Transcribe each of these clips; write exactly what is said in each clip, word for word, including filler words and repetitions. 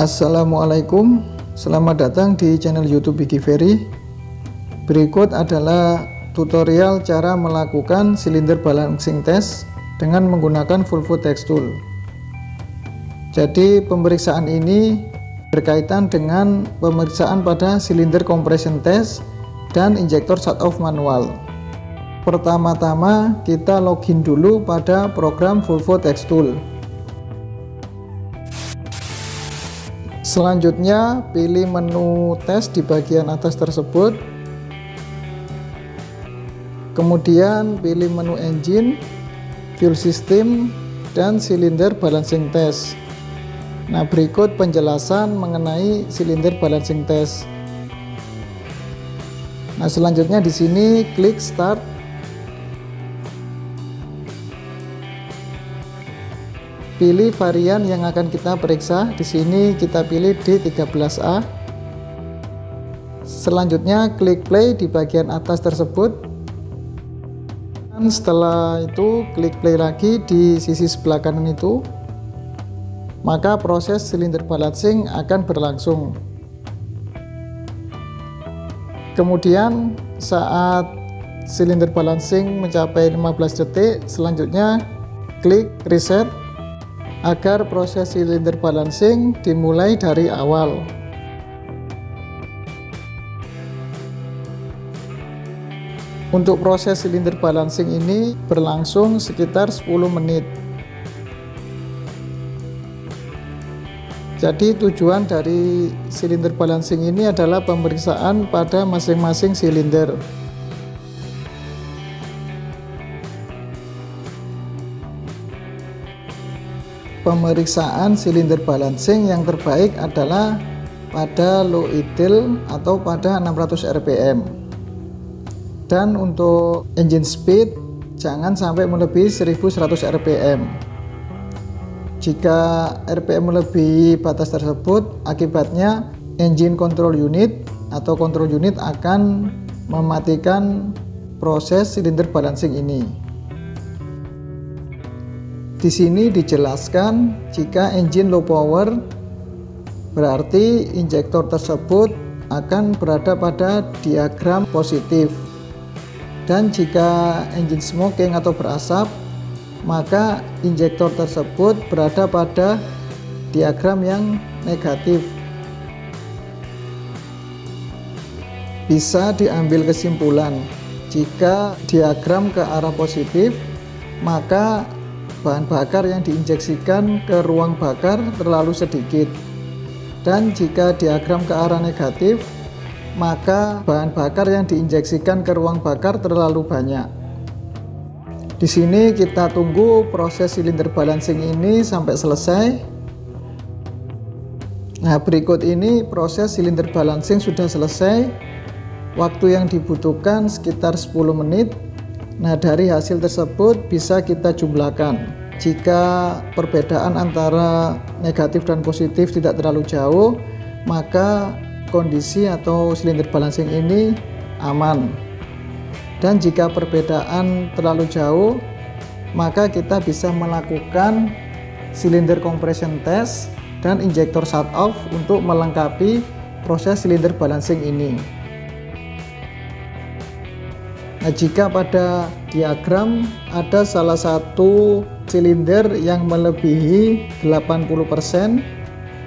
Assalamualaikum, selamat datang di channel YouTube Biggy Feri. Berikut adalah tutorial cara melakukan silinder balancing test dengan menggunakan Volvo Tech Tool. Jadi pemeriksaan ini berkaitan dengan pemeriksaan pada silinder compression test dan injektor shut-off manual. Pertama-tama kita login dulu pada program Volvo Tech Tool. Selanjutnya, pilih menu tes di bagian atas tersebut. Kemudian pilih menu engine, fuel system, dan silinder balancing test. Nah, berikut penjelasan mengenai silinder balancing test. Nah, selanjutnya di sini klik start. Pilih varian yang akan kita periksa. Di sini kita pilih D tiga belas A. Selanjutnya klik play di bagian atas tersebut. Dan setelah itu klik play lagi di sisi sebelah kanan itu. Maka proses silinder balancing akan berlangsung. Kemudian saat silinder balancing mencapai lima belas detik, selanjutnya klik reset agar proses silinder balancing dimulai dari awal. Untuk proses silinder balancing ini berlangsung sekitar sepuluh menit. Jadi tujuan dari silinder balancing ini adalah pemeriksaan pada masing-masing silinder. Pemeriksaan silinder balancing yang terbaik adalah pada low idle atau pada enam ratus R P M, dan untuk engine speed jangan sampai melebihi seribu seratus R P M. Jika R P M melebihi batas tersebut, akibatnya engine control unit atau control unit akan mematikan proses silinder balancing ini. Di sini dijelaskan jika engine low power berarti injektor tersebut akan berada pada diagram positif, dan jika engine smoking atau berasap maka injektor tersebut berada pada diagram yang negatif. Bisa diambil kesimpulan jika diagram ke arah positif maka bahan bakar yang diinjeksikan ke ruang bakar terlalu sedikit, dan jika diagram ke arah negatif maka bahan bakar yang diinjeksikan ke ruang bakar terlalu banyak. Di sini kita tunggu proses silinder balancing ini sampai selesai. Nah, berikut ini proses silinder balancing sudah selesai. Waktu yang dibutuhkan sekitar sepuluh menit. Nah, dari hasil tersebut bisa kita jumlahkan. Jika perbedaan antara negatif dan positif tidak terlalu jauh, maka kondisi atau silinder balancing ini aman. Dan jika perbedaan terlalu jauh, maka kita bisa melakukan silinder compression test dan injektor shut-off untuk melengkapi proses silinder balancing ini. Nah, jika pada diagram ada salah satu silinder yang melebihi delapan puluh persen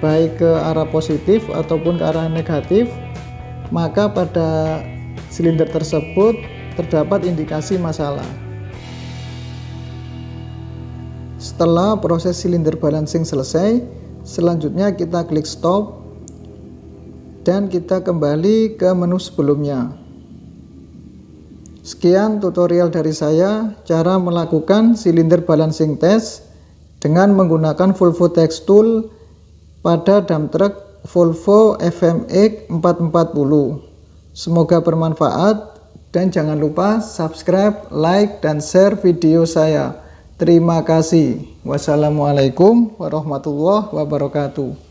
baik ke arah positif ataupun ke arah negatif, maka pada silinder tersebut terdapat indikasi masalah. Setelah proses silinder balancing selesai, selanjutnya kita klik stop dan kita kembali ke menu sebelumnya. Sekian tutorial dari saya cara melakukan silinder balancing test dengan menggunakan Volvo Tech Tool pada dump truck Volvo F M X empat ratus empat puluh. Semoga bermanfaat dan jangan lupa subscribe, like, dan share video saya. Terima kasih. Wassalamualaikum warahmatullahi wabarakatuh.